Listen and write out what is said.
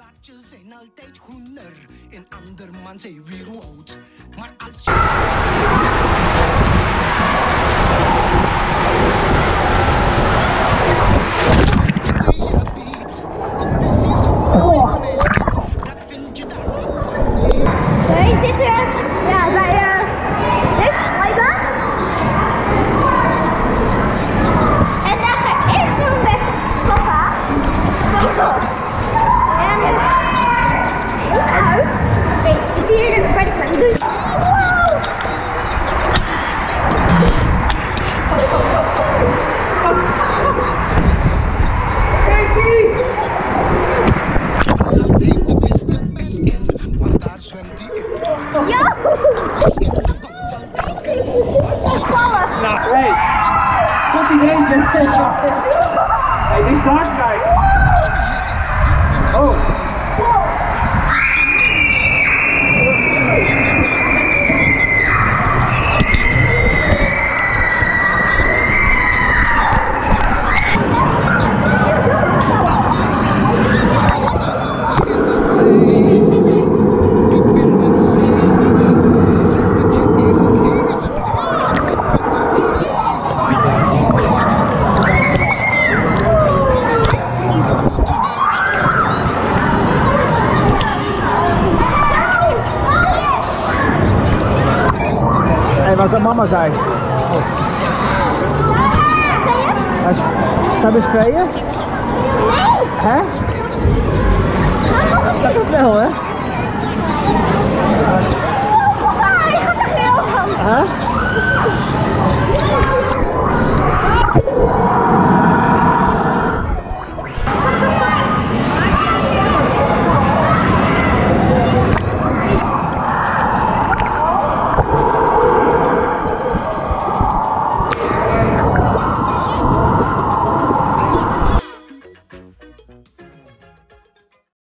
blaadjes zijn altijd groener, in andermans zijn weer rood. Maar als zijn. Zijn we tweeën? Nee! Hè? Dat is wel, hè?